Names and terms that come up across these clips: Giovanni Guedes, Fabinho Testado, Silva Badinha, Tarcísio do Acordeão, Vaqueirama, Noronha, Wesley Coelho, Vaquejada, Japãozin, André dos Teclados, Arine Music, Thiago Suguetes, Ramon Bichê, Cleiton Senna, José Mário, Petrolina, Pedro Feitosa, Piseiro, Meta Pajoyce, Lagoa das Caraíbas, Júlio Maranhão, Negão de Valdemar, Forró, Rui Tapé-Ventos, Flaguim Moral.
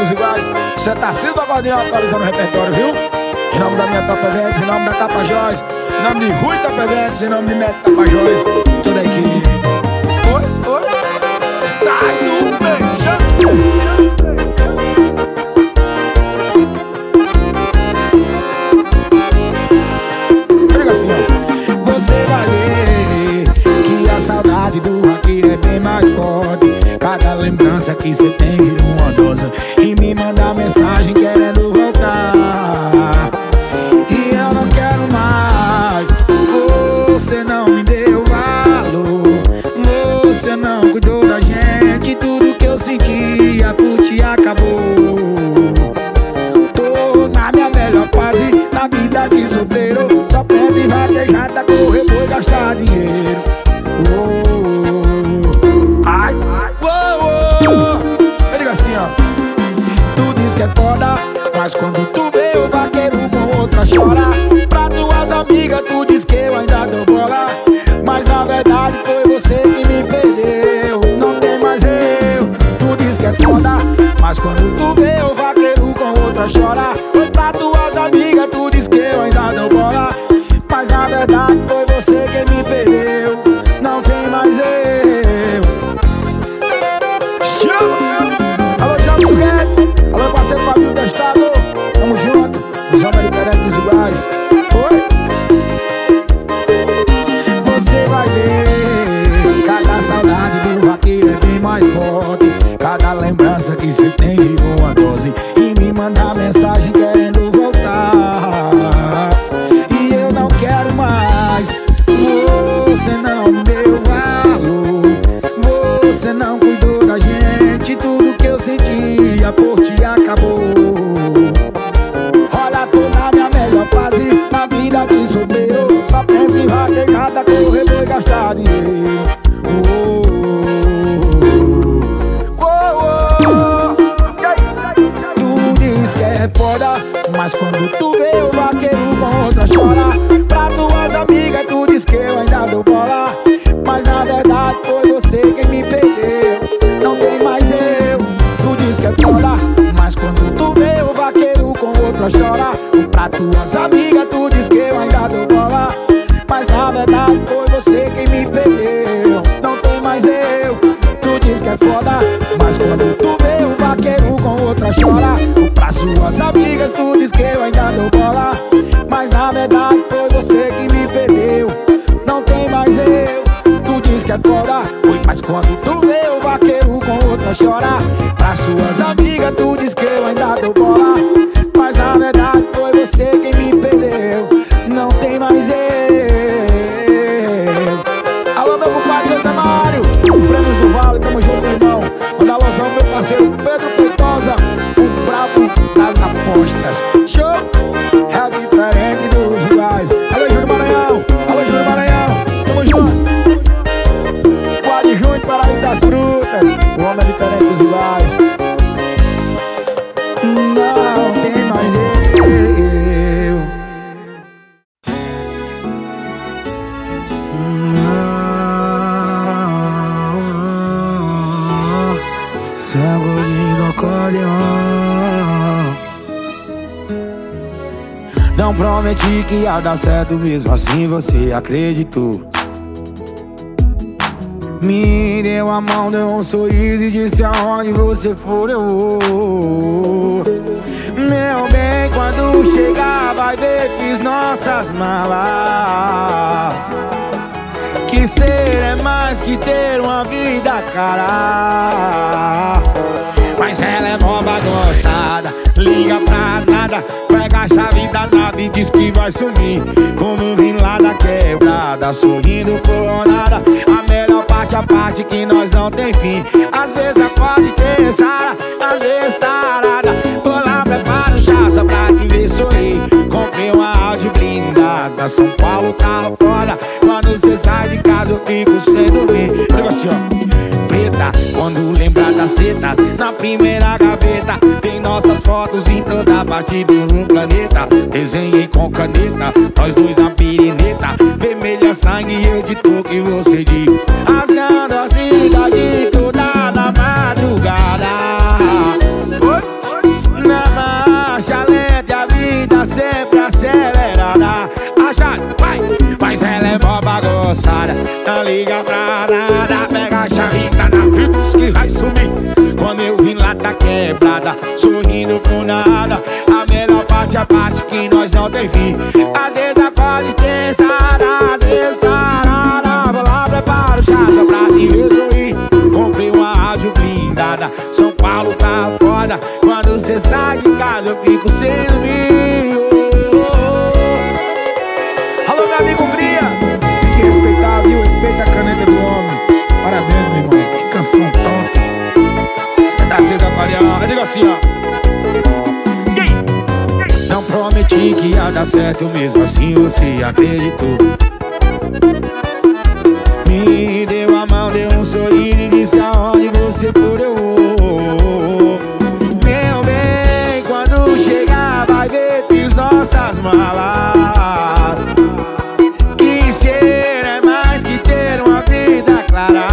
todos iguais. Você tá Silva Badinha atualizando o repertório, viu? Em nome da Meta Pajoyce, em nome da Tapajós, em nome de Rui Tapé-Ventos, em nome de Meta Pajoyce, toda a equipe. Oi, oi, sai do beijão. Do vaqueiro é bem mais forte. Cada lembrança que cê tem vira uma dose e me manda mensagem querendo voltar. E eu não quero mais. Você não me deu valor, você não cuidou da gente. Tudo que eu sentia por ti acabou. Tô na minha melhor fase, na vida de solteiro. Só penso em vaquejada, correr por gastar dinheiro. É foda, mas quando tu vê o vaqueiro com outra chora. Pra tuas amigas tu diz que eu ainda dou bola, mas na verdade foi você que me perdeu. Não tem mais eu. Tu diz que é foda, mas quando tu vê o vaqueiro com outra chora. Pra tuas amigas tu diz que eu ainda dou bola, mas na verdade foi você que me perdeu. Não tem mais eu. Chama! Alô, Thiago Suguetes! Alô, parceiro Fabinho Testado, tamo junto, os homens diferentes iguais. Oi? Você vai ver, cada saudade do vaqueiro é bem mais forte. Cada lembrança que cê tem de boa dose e me manda mensagem querendo voltar. E eu não quero mais, você não me deu valor, você não cuidou da gente, tudo que eu senti. Por ti acabou. Olha, tô na minha melhor fase, na vida de solteiro. Só penso em vaquejada, correr e gastar dinheiro. Oh, oh, oh, oh. Tu diz que é foda, mas quando tu vê o vaqueiro com outra chora. Pra tuas amigas tu diz que eu ainda dou bola, mas na verdade foi você que me perdeu. Não tem mais eu. Que é foda, mas quando tu vê o vaqueiro com outra chora. Pra tuas amigas tu diz que eu ainda dou bola, mas na verdade foi você que me perdeu. Não tem mais eu. Tu diz que é foda, mas quando tu vê o vaqueiro com outra chora. Pra suas amigas tu diz que eu ainda dou bola, mas na verdade foi você que me perdeu. Não tem mais eu. Tu diz que é foda, mas quando tu vê o vaqueiro com outra chora. Pra suas amigas tu diz que eu ainda dou bola, mas na verdade foi você quem me perdeu. Não tem mais eu. Alô, meu compadre José Mário, Prêmios do Vale, tamo junto, irmão. Manda alôzão meu parceiro Pedro Feitosa, o brabo das apostas. Show! É diferente dos rivais. Alô, Júlio Maranhão, alô, Júlio Maranhão, tamo junto. 4 de junho, Paraíba das Frutas. O homem é diferente dos iguais. Não tem mais eu. Se agonino colhão. Não prometi que ia dar certo, mesmo assim você acreditou. Me deu a mão, deu um sorriso e disse aonde você for eu vou. Meu bem, quando chegar vai ver, fiz nossas malas. Que ser é mais que ter uma vida cara. Mas ela é mó bagunçada, liga pra nada. Pega a chave da nave e diz que vai sumir. Como vim lá da quebrada, sorrindo coronada. A melhor parte é a parte que nós não tem fim. Às vezes pode ter sara, às vezes tarada. Vou lá, preparo um chá só pra te ver sorrir. Comprei uma Audi blindada, São Paulo carro fora. Quando cê sai de casa eu fico sem dormir. Olha assim, ó. Quando lembrar das tretas, na primeira gaveta tem nossas fotos em toda batida no planeta. Desenhei com caneta, nós dois na pirineta. Vermelha sangue, eu de toque e você de rasgando a cidade toda na madrugada. liga pra nada. Pega a charrita na pitos que vai sumir. Quando eu vim lá tá quebrada, sorrindo por nada. A melhor parte é a parte que nós não tem fim. Às vezes a consciência na desparada. Vou lá preparo o chata pra te resolver. Comprei uma rádio blindada, São Paulo tá foda. Quando cê sai de casa eu fico sem dormir. Alô meu amigo Cria, tem que respeitar, viu? Respeita a caneta do homem. Parabéns, meu irmão, que canção tonta. Você tá cedo avaliando. Eu digo assim, ó. Não prometi que ia dar certo, mesmo assim você acreditou. Me deu a mão, deu um sorriso e disse aonde você for eu vou. Meu bem, quando chegar vai ver as nossas malas. Que ser é mais que ter uma vida clara.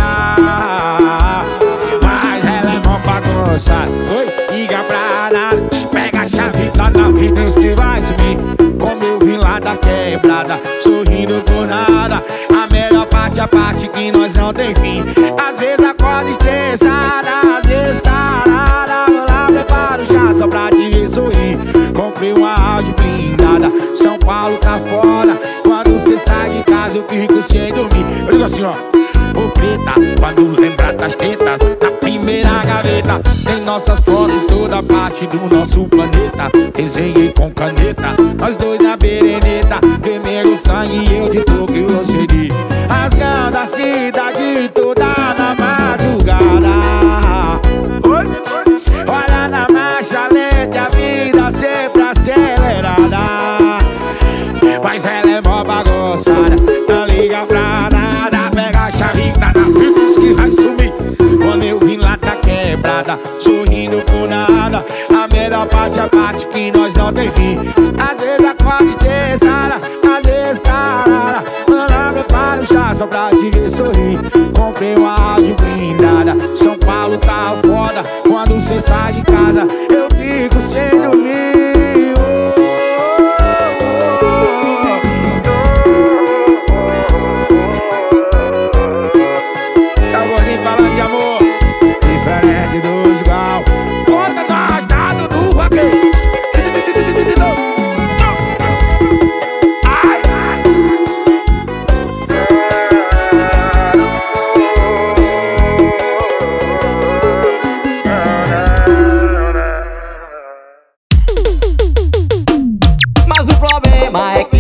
Mas ela é mó bagunçada, oi, liga pra nada. Pega a chave lá na vida, Deus que vai sumir. Como eu vim lá da quebrada, sorrindo por nada. A melhor parte é a parte que nós não tem fim. Às vezes acorda estressada, às vezes tarada. Vou lá, preparo já só pra te sorrir. Comprei uma áudio blindada, São Paulo tá fora. Quando cê sai de casa eu fico sem dormir. Eu digo assim, ó. Ô preta, quando lembrar das tetas, na primeira gaveta tem nossas fotos, toda parte do nosso planeta. Desenhei com caneta, nós dois na bereneta. Vermelho sangue e eu de toque eu cedi. Rasgando a cidade toda na madrugada. Olha na marcha lenta, a vida sempre acelerada. Mas ela é mó bagunçada, não liga pra nada. Pega a chavita da Pitos que vai sumir. Quando eu vim lá tá quebrada, sorrindo por nada. A melhor parte é a parte que nós não tem fim. Às vezes acorda estressada, às vezes tarada. Mano, prepara o chá só pra te ver sorrir. Comprei uma áudio blindada, São Paulo tá foda. Quando cê sai de casa eu fico sem dormir. Salve falando de amor, diferente dos igual. Conta do arrastado do vaqueiro.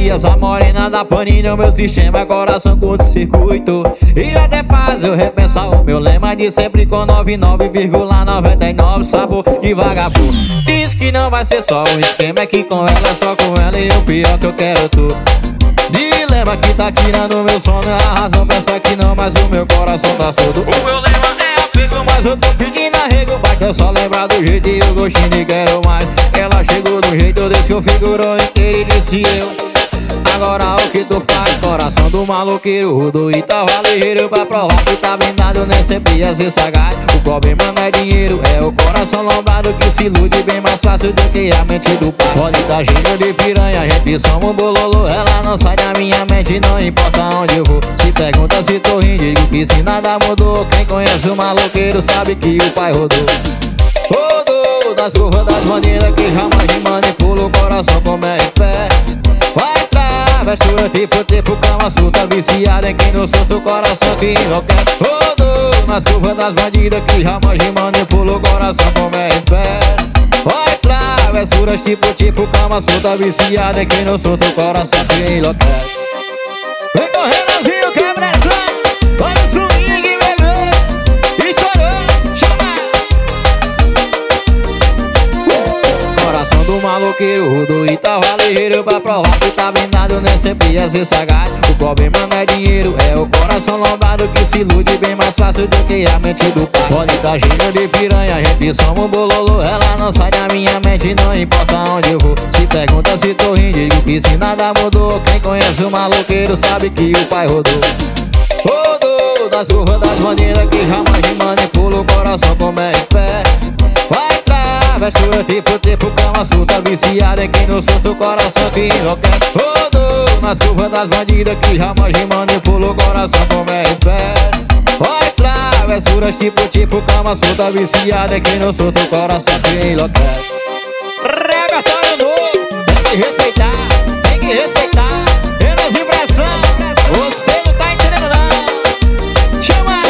Essa morena da paninha, o meu sistema é coração curto-circuito. E até faz eu repensar o meu lema de sempre com 99,99 sabor de vagabundo. Diz que não vai ser só o esquema, é que com ela, só com ela e o pior que eu quero tu. Dilema que tá tirando meu sono, a razão pensa que não, mas o meu coração tá solto. O meu lema é apego, mas eu tô pedindo arrego. Basta eu só lembrar do jeito e o gostinho de quero mais. Ela chegou do jeito, desconfigurou inteiro e disse eu. Agora o que tu faz, coração do maloqueiro rudo e tava ligeiro. Pra provar que tá blindado, nem sempre ia ser sagaz. O problema não é dinheiro, é o coração lombrado que se ilude bem mais fácil do que a mente do pai. Pode tá cheio de piranha, a gente somos bololô. Ela não sai da minha mente, não importa onde eu vou. Se pergunta se tô rindo, digo que se nada mudou. Quem conhece o maloqueiro sabe que o pai rodou. Rodou das curvas das bandeiras que jamais me manipula. O coração como é esperto. Faz travesso, eu tipo calma, solta viciada em quem não solta o coração que enlouquece. Rodou nas curvas das bandidas que jamais me manipula. O coração como é esperto. Faz travessuras tipo calma, solta viciada em quem não solta o coração que enlouquece. Vem correndo Brasil, que é pressão. Olha o swing que bebeu e chorou, chama. Coração do maloqueiro rudo e tava ligeiro. Pra provar que tá blindado, nem sempre ia ser sagaz. O problema não é dinheiro, é o coração lombrado que se ilude bem mais fácil do que a mente do pai. Pode tá cheio de piranha, a gente somos bololô. Ela não sai da minha mente, não importa onde eu vou. Se pergunta se tô rindo, digo que se nada mudou. Quem conhece o maloqueiro sabe que o pai rodou. Rodou das curvas das bandeiras que jamais me manipula. O coração como é esperto. Faz travessura tipo calma, solta viciada em quem não solta o coração que enlouquece. Rodou nas curvas das bandidas que jamais rimando pulou o coração como é esperto. Faz travessuras tipo calma, solta viciada que não solta o coração que enlouquece. Repertório novo, tem que respeitar, tem que respeitar. Menos impressão, você não tá entendendo não. Chama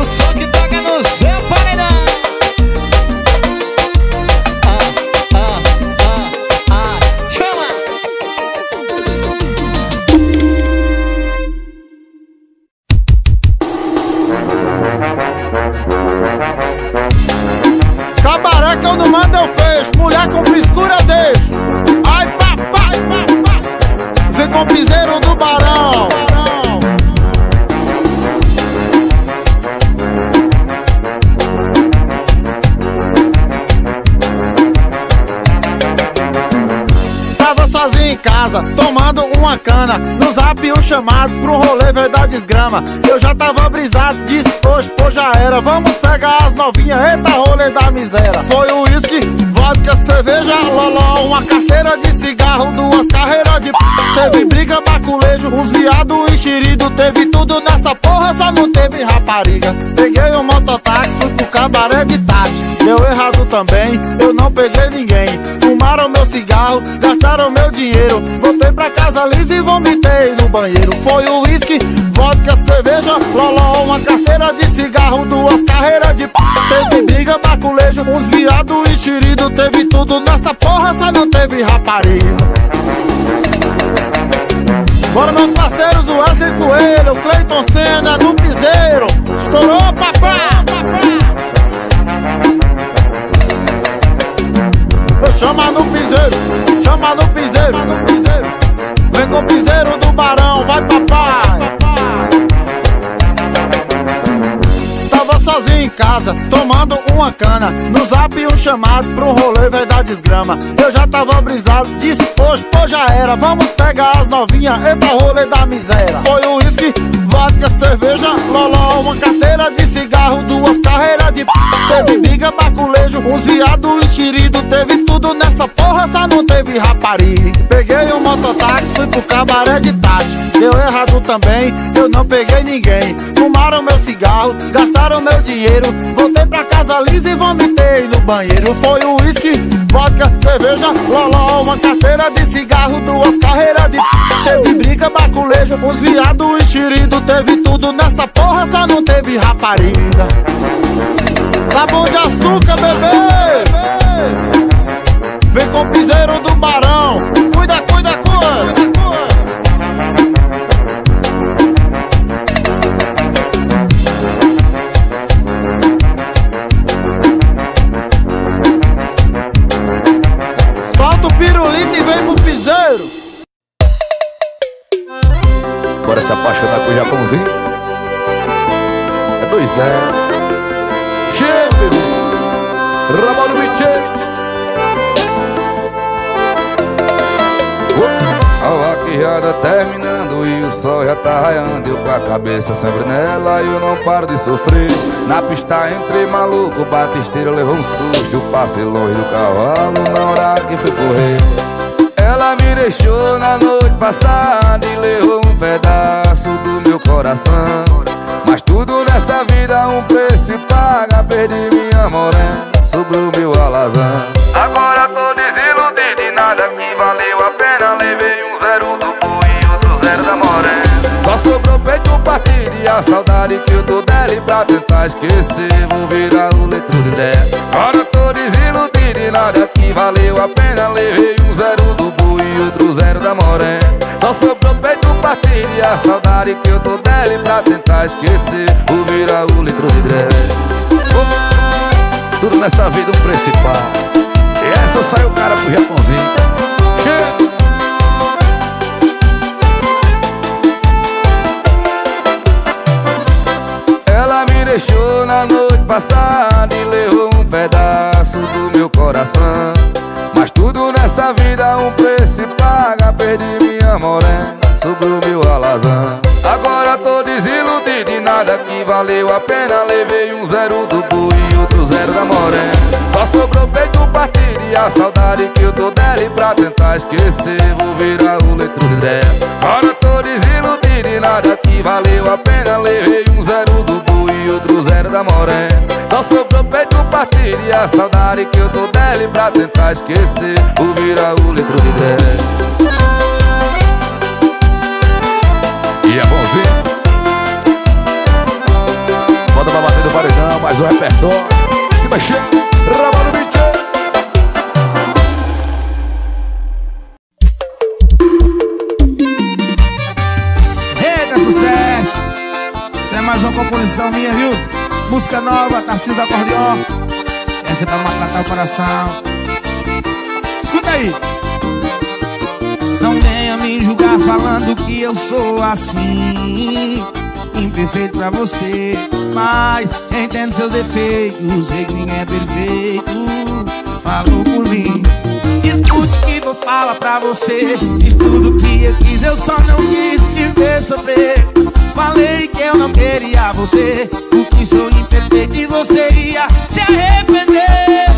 o som que toca no seu paredão. Cabaré que eu não mando eu fecho, mulher com frescura eu deixo. Ai papai, papai, vem com o piseiro do barão. Tava sozinho em casa, tomando uma cana. No zap um chamado pro rolê verdade desgrama. Eu já tava brisado, disse hoje, pô já era. Vamos pegar as novinhas, eita rolê da miséria. Foi o uísque, vodka, cerveja, loló. Uma carteira de cigarro, duas carreiras de p... Teve briga, baculejo, uns viado enxerido. Teve tudo nessa porra, só não teve rapariga. Peguei um mototáxi, fui pro cabaré de tarde. Deu errado também, eu não peguei ninguém. Fumaram meu cigarro, gastaram meu dinheiro. Voltei pra casa lisa e vomitei no banheiro. Foi o uísque, vodka, cerveja, loló. Uma carteira de cigarro, duas carreiras de p... Teve briga, baculejo, uns viado enxerido. Teve tudo nessa porra, só não teve rapariga. Bora meus parceiros, o Wesley Coelho, o Cleiton Senna do Piseiro. Estourou papá, papá. Chama no piseiro, chama no piseiro, no piseiro. Vem com o piseiro do barão, vai papai, papai. Tava sozinho em casa, tomando uma cana. No zap um chamado pro rolê vai dar desgrama. Eu já tava brisado, disposto, pô já era. Vamos pegar as novinhas, eita rolê da miséria. Foi o uísque, vodka, cerveja, loló. Uma carteira de cigarro, duas carreiras de p... Teve briga, baculejo, uns viado enxerido. Teve tudo nessa porra, só não teve rapariga. Peguei um mototáxi, fui pro cabaré de tarde. Deu errado também, eu não peguei ninguém. Fumaram meu cigarro, gastaram meu dinheiro. Voltei pra casa lisa e vomitei no banheiro. Foi o uísque, vodka, cerveja, loló. Uma carteira de cigarro, duas carreiras de p... Teve briga, baculejo, uns viado enxerido. Teve tudo nessa porra, só não teve rapariga. Tá bom de açúcar, bebê. Vem com o piseiro do barão. Cuida, cuida, cuida. Solta o pirulito e vem pro piseiro. Bora se apaixonar com o Japãozinho. É 2-0. Ramon Bichê. A vaquejada terminando e o sol já tá raiando. Eu com a cabeça sempre nela e eu não paro de sofrer. Na pista entrei maluco, batisteiro levou um susto. Passei longe do cavalo na hora que fui correr. Ela me deixou na noite passada e levou um pedaço do meu coração. Mas tudo nessa vida um preço paga. Perdi minha morena, sobrou meu alazão. Agora tô desiludido e nada que valeu a pena. Levei um 0 do boi e outro 0 da morena. Só sobrou peito partido e a saudade que eu tô dela. E pra tentar esquecer vou virar o letrô de 10. Agora tô desiludido e nada que valeu a pena. Levei um 0 do boi e outro 0 da morena. Só sobrou peito partido e a saudade que eu tô dela. E pra tentar esquecer vou virar o letrô de 10. Tudo nessa vida um preço paga. E essa sai o cara pro Japãozinho. Ela me deixou na noite passada e levou um pedaço do meu coração. Mas tudo nessa vida um preço paga. Perdi minha morena, sobrou meu alazão. Agora tô desiludido e nada que valeu a pena. Levei um 0 do boi e outro 0 da morena. Só sobrou peito partido e a saudade que eu tô dela, e pra tentar esquecer vou virar o letrô dela. Agora tô desiludido e nada que valeu a pena, levei um zero do boi e outro zero da morena. Só sobrou peito partido e a saudade que eu tô dela, e pra tentar esquecer vou virar o letrô dela. E é bonzinho. Bota pra bater do paredão, mais um repertório. Se mexer, raba no bicho. Eita, sucesso! Isso é mais uma composição minha, viu? Música nova, Tarcísio do Acordeão. Essa é pra matar o coração. Escuta aí! Não venha me julgar falando que eu sou assim, imperfeito pra você, mas entendo seus defeitos, sei que ninguém é perfeito. Falou por mim, escute que vou falar pra você. Diz tudo que eu quis, eu só não quis te ver sofrer. Falei que eu não queria você, porque sou imperfeito e você ia se arrepender.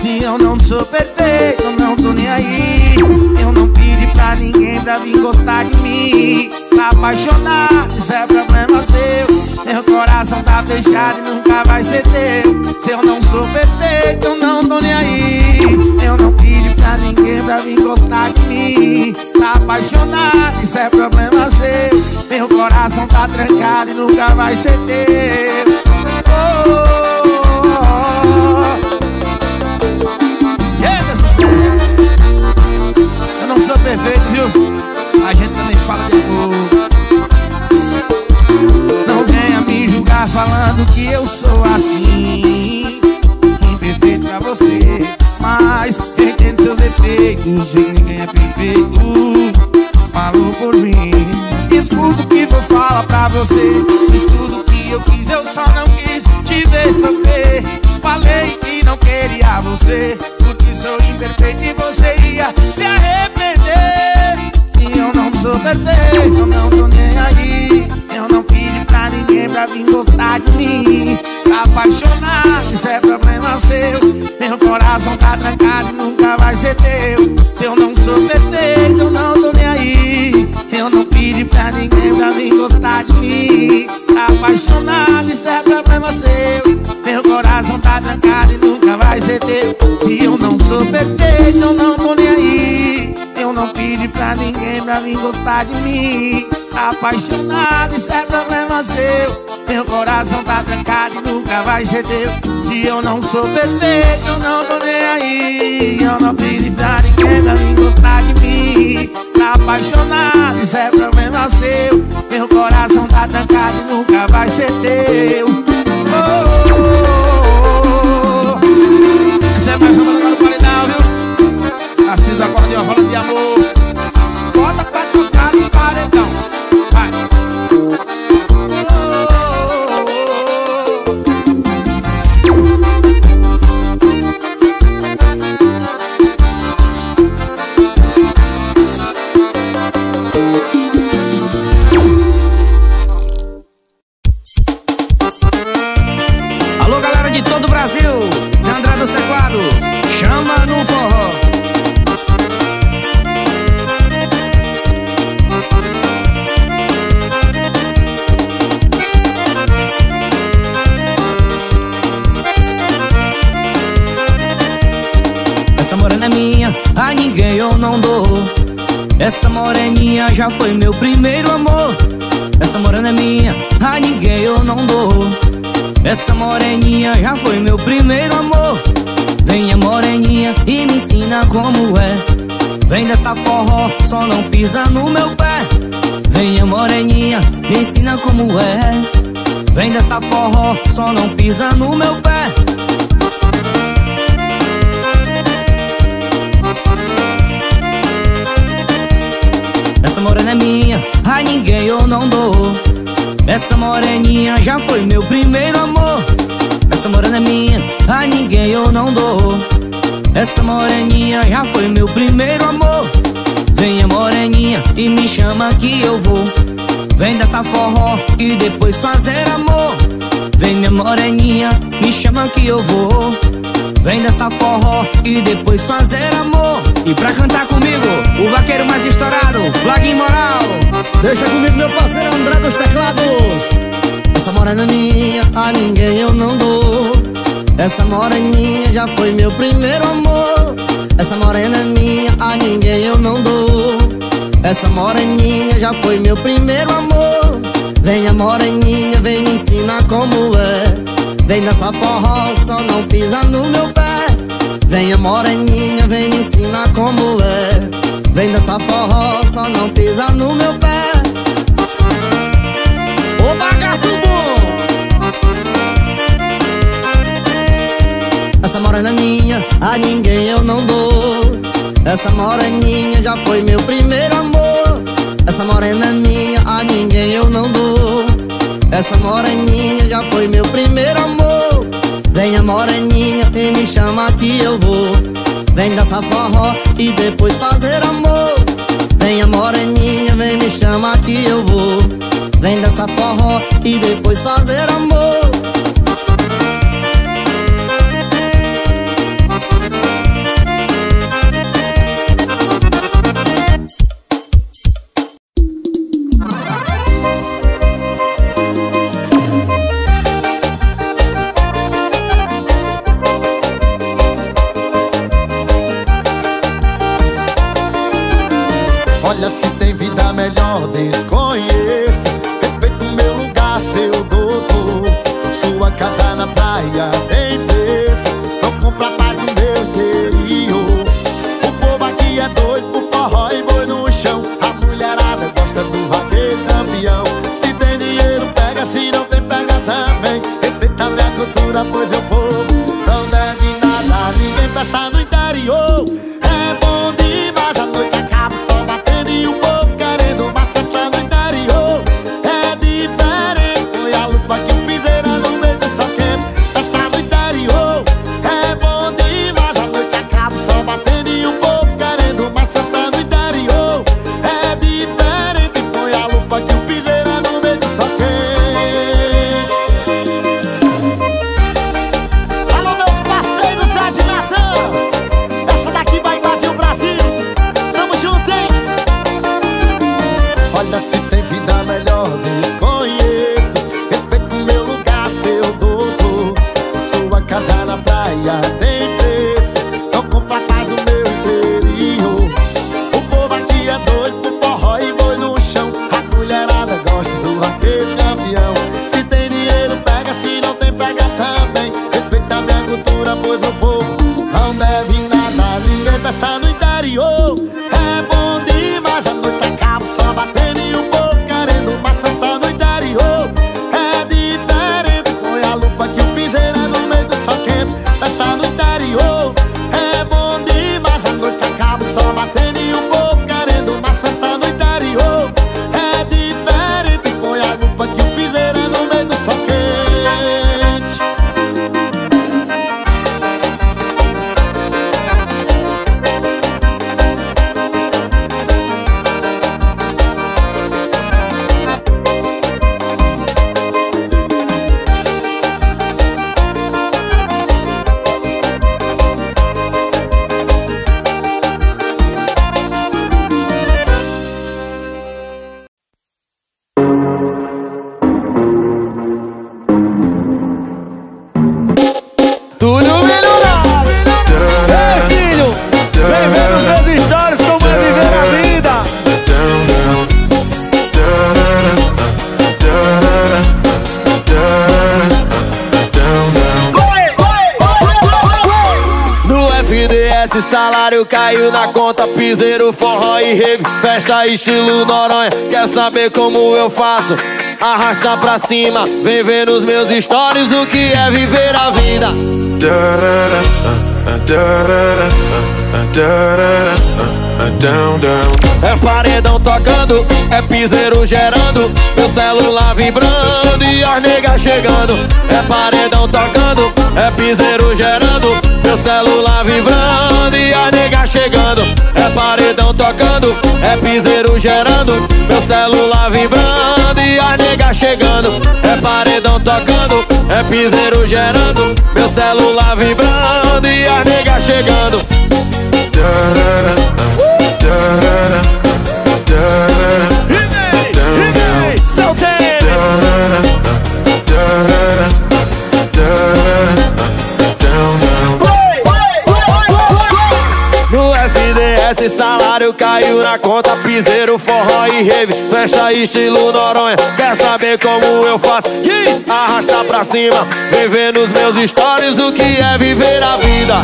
Se eu não sou perfeito, eu não tô nem aí. Eu não pedi pra ninguém pra vir gostar de mim. Apaixonar, isso é problema seu. Meu coração tá fechado e nunca vai ser teu. Se eu não sou perfeito, eu não tô nem aí. Eu não pedi pra ninguém pra vir gostar de mim. Apaixonar, isso é problema seu. Meu coração tá trancado e nunca vai ser teu. Eu não sou perfeito, viu? A gente também fala de amor. Não venha me julgar falando que eu sou assim, imperfeito pra você, mas entendo seus defeitos, e ninguém é perfeito. Falou por mim, escuta o que vou falar pra você. Diz tudo que eu quis, eu só não quis te ver sofrer. Falei que não queria você, porque sou imperfeito e você ia se arrepender. Eu não sou perfeito, eu não tô nem aí. Eu não pedi pra ninguém pra vir gostar de mim. Apaixonar, isso é problema seu. Meu coração tá trancado e nunca vai ser teu. Se eu não sou perfeito, eu não tô nem aí. Eu não pedi pra ninguém pra vir gostar de mim. Apaixonar, isso é problema seu. Meu coração tá trancado e nunca vai ser teu. Se eu não sou perfeito, eu não tô nem aí. Eu não pedi pra ninguém pra vir gostar de mim. Apaixonado, isso é problema seu. Meu coração tá trancado e nunca vai ser teu. Se eu não sou perfeito, eu não tô nem aí. Eu não pedi pra ninguém pra vir gostar de mim. Apaixonado, isso é problema seu. Meu coração tá trancado e nunca vai ser teu. Oh, oh, oh, oh. Essa é mais uma do paredão, viu? Tarcísio do Acordeão falando de amor. Bota pra tocar de paredão. Vai. Alô, galera de todo o Brasil. Esse é André dos Teclados. Chama no forró. A ninguém eu não dou. Essa moreninha já foi meu primeiro amor. Essa morena é minha, a ninguém eu não dou. Essa moreninha já foi meu primeiro amor. Venha moreninha e me ensina como é. Vem dessa forró, só não pisa no meu pé. Venha moreninha, me ensina como é. Vem dessa forró, só não pisa no meu pé. Essa morena é minha, a ninguém eu não dou. Essa moreninha já foi meu primeiro amor. Essa morena é minha, a ninguém eu não dou. Essa moreninha já foi meu primeiro amor. Venha moreninha e me chama que eu vou. Vem dessa forró e depois fazer amor. Vem minha moreninha, me chama que eu vou. Vem dançar forró e depois fazer amor. E pra cantar comigo, o vaqueiro mais estourado, Flaguim Moral. Deixa comigo meu parceiro André dos Teclados. Essa morena minha a ninguém eu não dou. Essa moreninha já foi meu primeiro amor. Essa morena minha a ninguém eu não dou. Essa moreninha já foi meu primeiro amor. Venha moreninha, vem me ensinar como é. Vem dançar forró, só não pisa no meu pé. Venha moreninha, vem me ensinar como é. Vem dançar forró, só não pisa no meu pé. Ô bagaço bom! Essa morena minha, a ninguém eu não dou. Essa moreninha já foi meu primeiro amor. Essa morena minha, a ninguém eu não dou. Essa moreninha já foi meu primeiro amor. Venha moreninha e me chama que eu vou. Vem dançar forró e depois fazer amor. Venha moreninha, vem me chama que eu vou. Vem dançar forró e depois fazer amor. Piseiro, forró e rave, festa estilo Noronha. Quer saber como eu faço? Arrasta pra cima, vem ver nos meus stories o que é viver a vida. É paredão tocando, é piseiro gerando, meu celular vibrando e as negas chegando. É paredão tocando, é piseiro gerando, meu celular vibrando e as negas chegando. É paredão tocando, é piseiro gerando, meu celular vibrando e as negas chegando. É paredão tocando, é piseiro gerando, meu celular vibrando e a nega chegando. Esse salário caiu na conta, piseiro, forró e rave, festa estilo Noronha. Quer saber como eu faço? Diz, arrasta pra cima, viver nos meus stories o que é viver a vida.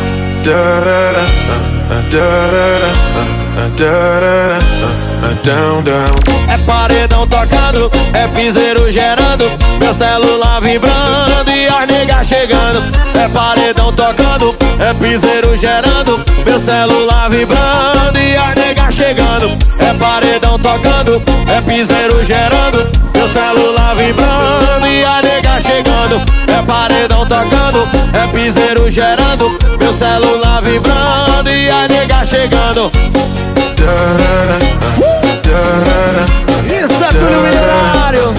É paredão tocando, é piseiro gerando, meu celular vibrando e as nega chegando. É paredão tocando, é piseiro gerando, meu celular vibrando e as nega chegando. É paredão tocando, é piseiro gerando, meu celular vibrando e as nega chegando. É paredão tocando, é piseiro gerando, meu celular vibrando e as nega chegando. Isso é tudo milionário.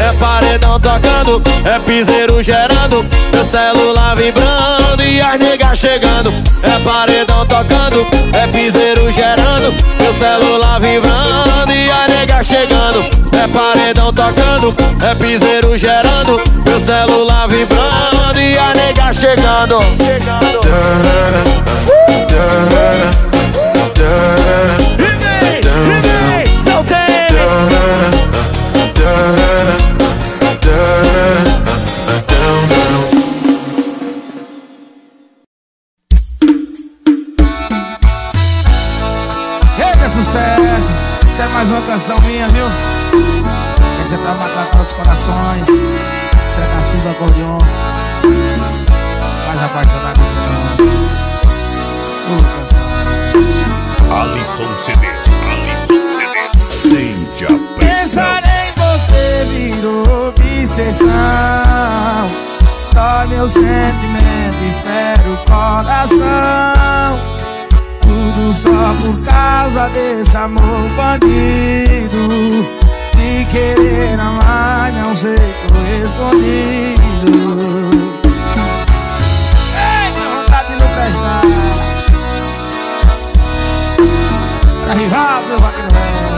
É paredão tocando, é piseiro gerando, meu celular vibrando e a nega chegando. É paredão tocando, é piseiro gerando, meu celular vibrando e a nega chegando. É paredão tocando, é piseiro gerando, meu celular vibrando e a nega chegando. É paredão tocando, é piseiro gerando, meu celular vibrando e a nega chegando. Essa é mais uma canção minha, viu? Essa é pra matar todos os corações. Essa é da Silva Badinha. Faz a parte da canção. Alisson CD. Sente a pressão. Pensar em você virou obsessão. Dói meu sentimento e fere o coração. Tudo só por causa desse amor bandido, de querer amar e não ser correspondido. Ei, minha vontade não presta. Pra rival, meu vaqueirama.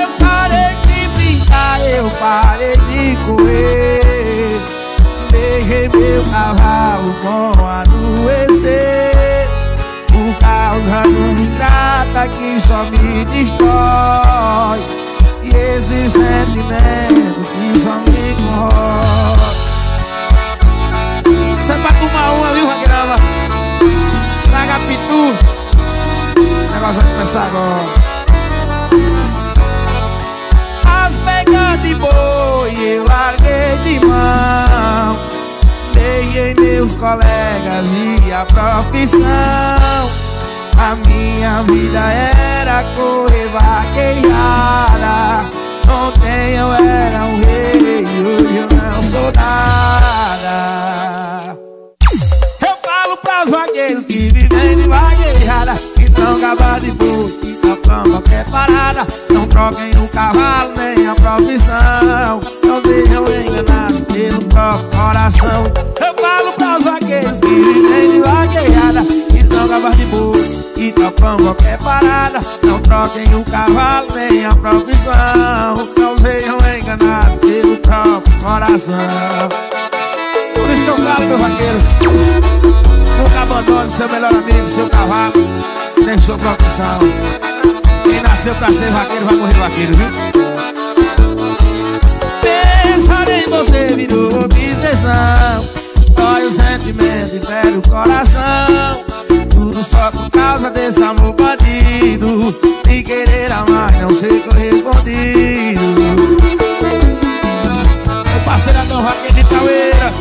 Eu parei de brincar, eu parei de correr. Peguei meu cavalo com adoecer. Por causa do ingrata que só me destrói, e esse sentimento que só me corrói. Cê bate uma, viu, Vaqueirama? Traga pitu. O negócio vai começar agora. As pegas de boi eu larguei de mão. Deixei meus colegas e a profissão. A minha vida era correr vaquejada. Ontem eu era um rei, hoje eu não sou nada. Eu falo pros vaqueiros que vivem de vaquejada, que tão gabado de boi, que tá falando qualquer parada. Não troquem o cavalo nem a profissão, não sejam enganados pelo próprio coração. Eu falo pros vaqueiros que vivem de vaquejada, que são gabas de boi e topam qualquer parada. Não troquem o cavalo nem a profissão, não sejam enganados pelo próprio coração. Por isso que eu falo, meu vaqueiro, nunca abandone seu melhor amigo, seu cavalo, nem sua profissão. Quem nasceu pra ser vaqueiro vai morrer vaqueiro, viu? Pensar em você virou obsessão. Dói o sentimento e fere o coração. Tudo só por causa desse amor bandido, de querer amar e não ser correspondido. Meu parceiro é tão vaqueiro de Taueira.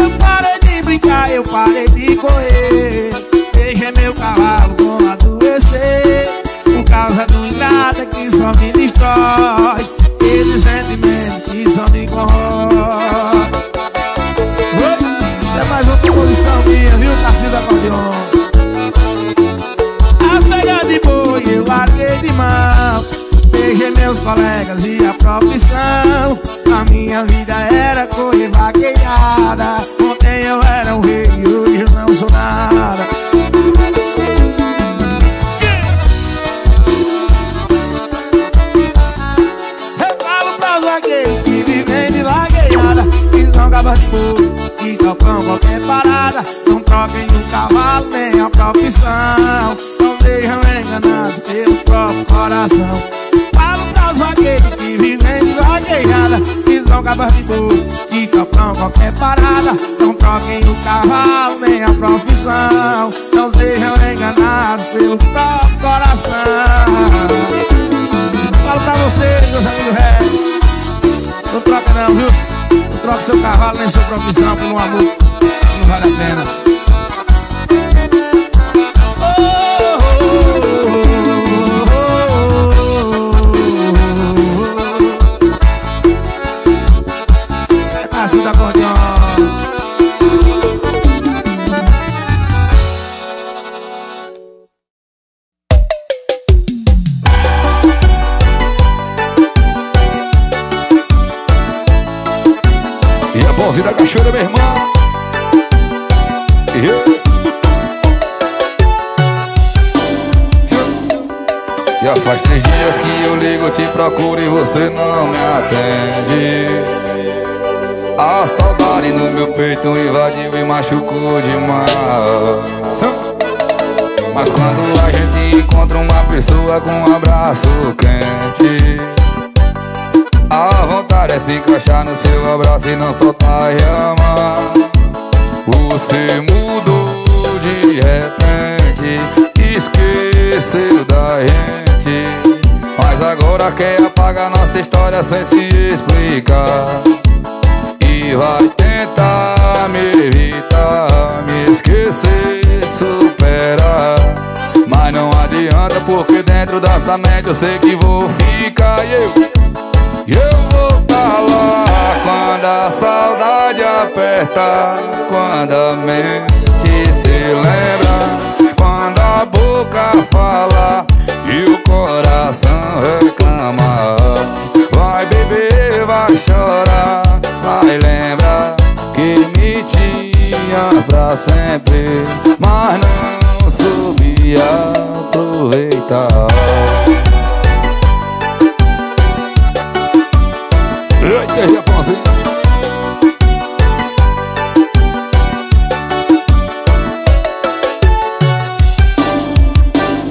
Eu parei de brincar, eu parei de correr. Deixei meu cavalo com adoecer. Por causa do ingrata que só me destrói, esse sentimento que só me corrói. prostituição. A minha vida era correr vaquejada. Ontem eu era um rei, hoje não sou nada. Eu falo pros vaqueiros que vivem de vaquejada, que são gabas de boi e tocam qualquer parada. Não troquem o cavalo nem a profissão, não sejam enganados pelo próprio coração. Falo pros vaqueiros que vivem de vaquejada, que são gabas de boi e tocam qualquer parada. Não troquem o cavalo nem a profissão, não sejam enganados pelo próprio coração. Falo pra vocês, meus amigos velhos, não troca não, viu? Troca seu cavalo nem sua profissão por um amor que não vale a pena. Você tá assim da gordinha. Da cachoeira, meu irmão. Já faz 3 dias que eu ligo, te procuro e você não me atende. A saudade no meu peito invadiu e machucou demais. Mas quando a gente encontra uma pessoa com um abraço quente, a vontade é se encaixar no seu abraço e não soltar e amar. Você mudou de repente, esqueceu da gente, mas agora quer apagar nossa história sem se explicar. E vai tentar me evitar, me esquecer, superar, mas não adianta porque dentro dessa média eu sei que vou ficar. E eu vou pra lá quando a saudade aperta, quando a mente se lembra, quando a boca fala e o coração reclama. Vai beber, vai chorar, vai lembrar que me tinha pra sempre, mas não soube aproveitar.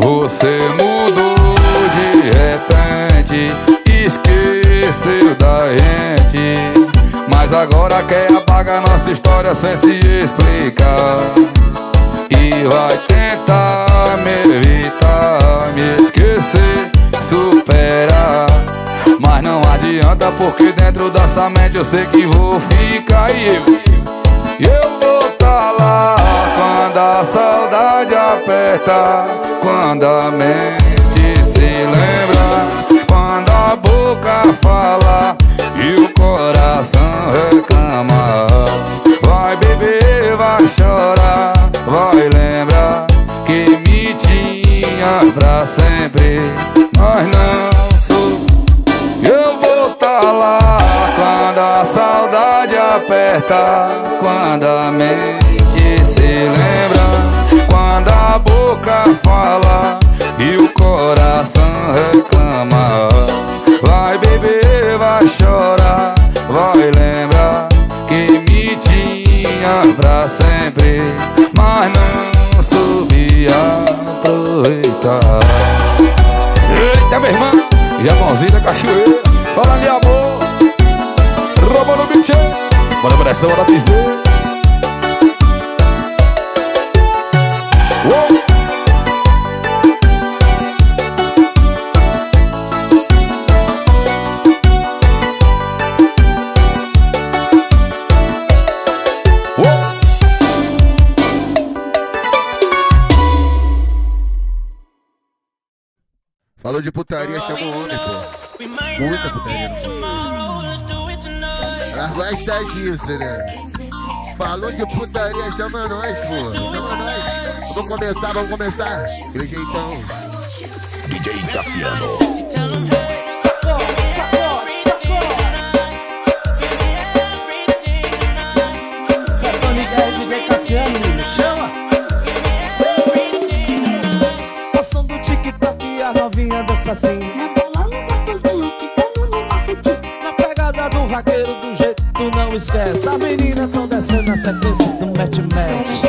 Você mudou de repente, esqueceu da gente, mas agora quer apagar nossa história sem se explicar. E vai tentar me evitar, me esquecer, superar, mas não adianta porque dentro dessa mente eu sei que vou ficar. E eu vou tá lá quando a saudade aperta, quando a mente se lembra, quando a boca fala e o coração reclama. Vai beber, vai chorar, vai lembrar que me tinha pra sempre, mas não sou. Eu vou tá lá quando a saudade aperta, quando a mente se lembra, quando a boca fala e o coração reclama. Vai beber, vai chorar, vai lembrar que me tinha pra sempre, mas não soube aproveitar. Eita, meu irmão! E a mãozinha da cachoeira, fala de amor, rouba no bicho, bora pressão, bora piseiro. Falou de putaria, chamou homem, pô. Muita putaria. As mais tadinhas, né? Falou de putaria, chama nós, pô. Chama nós. Vamos começar. Rejeitão. DJ Cassiano. Sacode, sacode, sacode. vaqueiro do jeito tu não esquece. A menina tão descendo a sequência do match-match.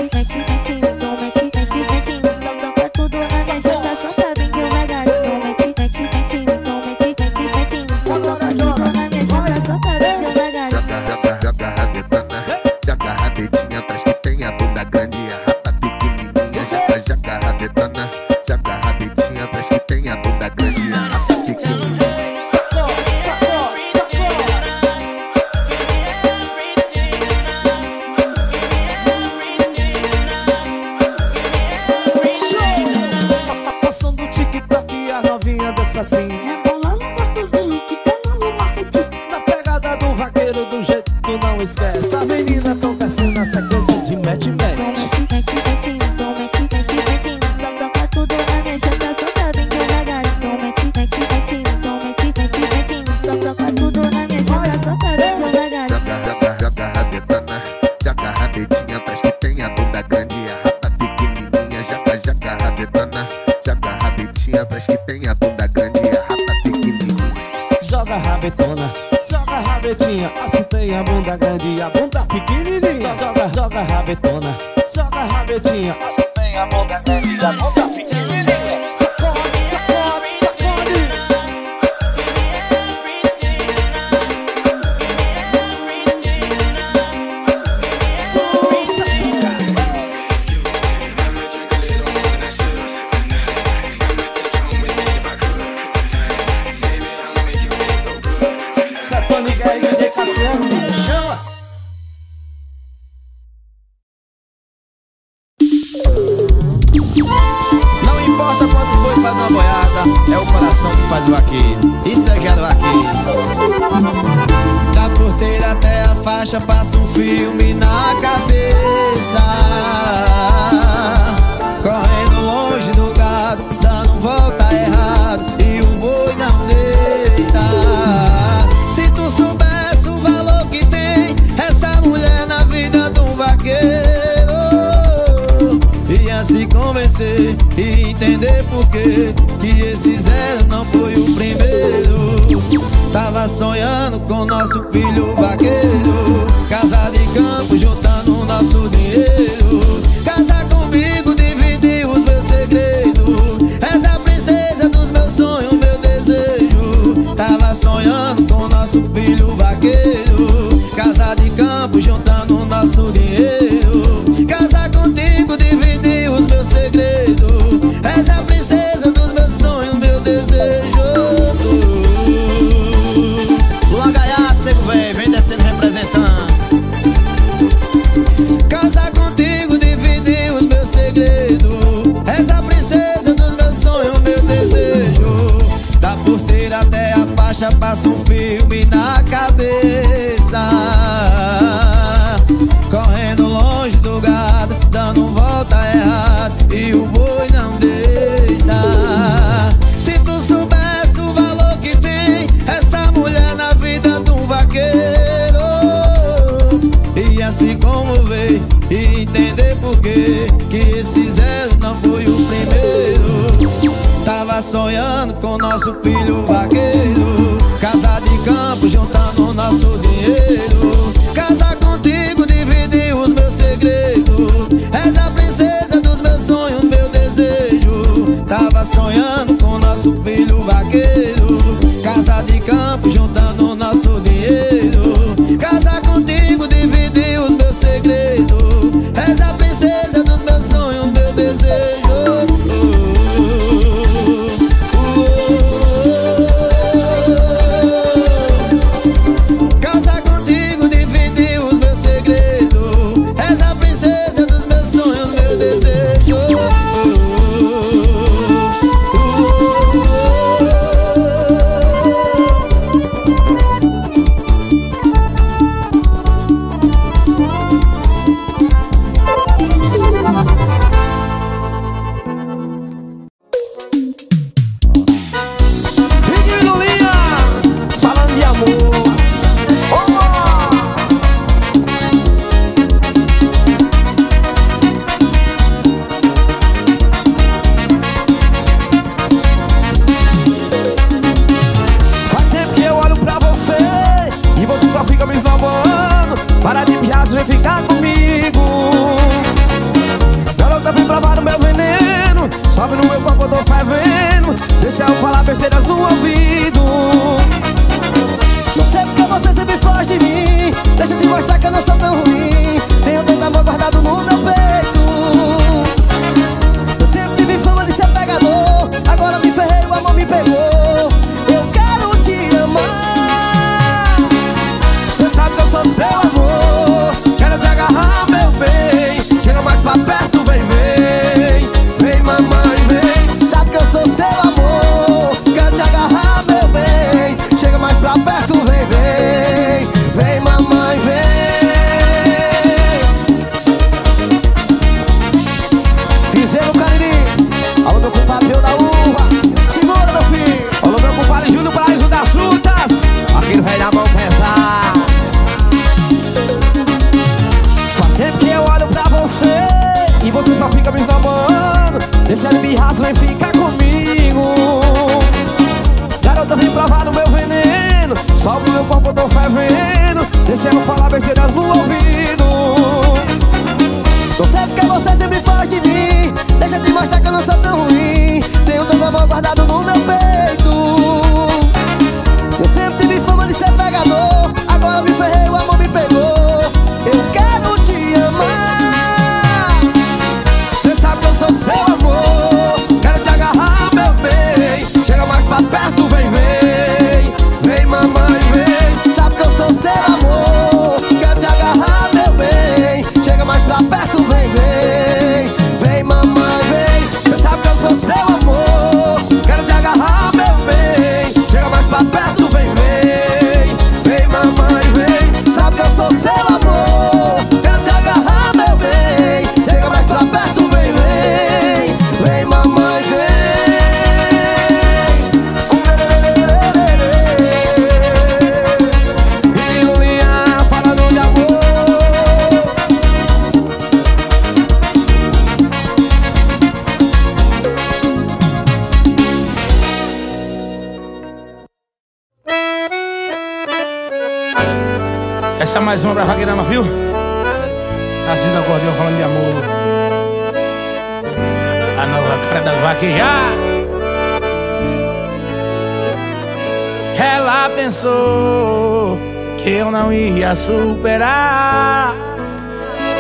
deixando falar besteiras no ouvido. Não sei porque você sempre fala de mim. Deixa de mostrar que eu não sou tão ruim. Tenho tanto amor guardado no meu peito. Eu sempre tive fama de ser pegador. Agora me ferrei, o amor me pegou. Eu quero te amar. Você sabe que eu sou seu amor. Quero te agarrar, meu bem. Chega mais pra perto, vem, vem. Essa é mais uma pra Vaqueirama, viu? Trazendo acordeão falando de amor. A nova cara das vaquejadas. Ela pensou que eu não ia superar.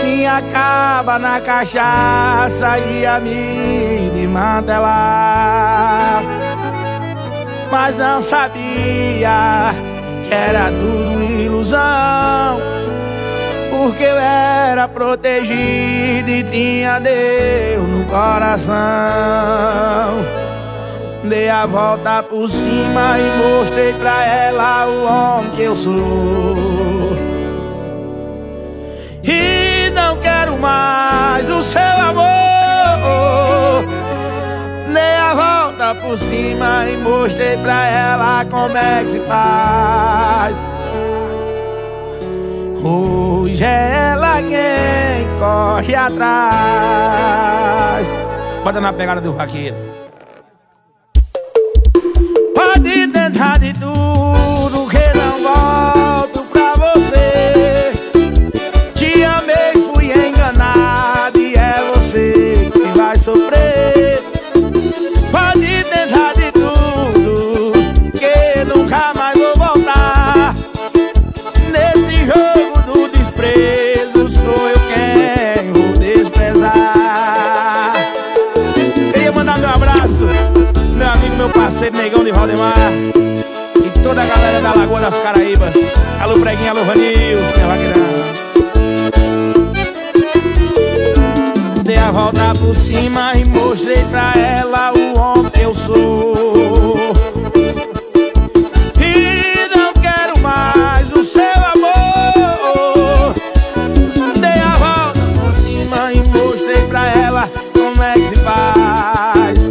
Minha caba na cachaça ia me desmantelar. Mas não sabia que era tudo ilusão, porque eu era protegido e tinha Deus no coração. Dei a volta por cima e mostrei pra ela o homem que eu sou. E não quero mais o seu amor. Dei a volta por cima e mostrei pra ela como é que se faz. Hoje é ela quem corre atrás. Bota na pegada do vaqueiro. Pode tentar de tudo que não volto pra você. Te amei, fui enganado e é você que vai sofrer. Pode tentar de tudo que nunca mais vou voltar. Nesse jogo sou eu quem vou desprezar. Queria mandar meu abraço, meu amigo, meu parceiro, Negão de Valdemar, e toda a galera da Lagoa das Caraíbas. Alô Preguinha, alô Vanils, minha vaqueirama. Dei a volta por cima e mostrei pra ela o homem que eu sou. E não quero mais o seu amor. Como é que se faz?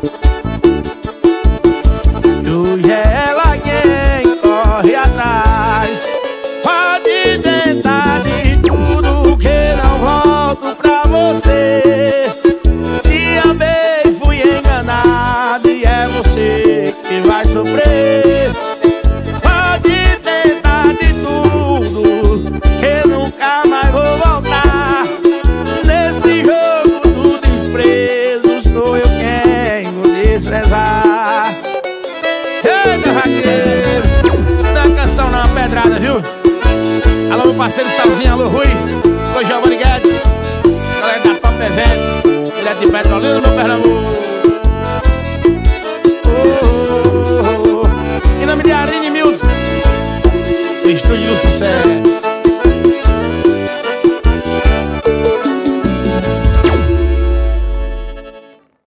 Hoje é ela quem corre atrás. Pode tentar de tudo que não volto pra você. Te amei, fui enganado e é você que vai sofrer. Pode tentar de tudo que nunca mais vou voltar. Nesse jogo pedrada, viu? Alô, meu parceiro Salzinho, alô, Rui. Oi, Giovanni Guedes. Galera da Tapé-Ventos. Ele é de Petrolina, meu Pernambuco. Oh, oh, oh. Em nome de Arine Music, estúdio do sucesso.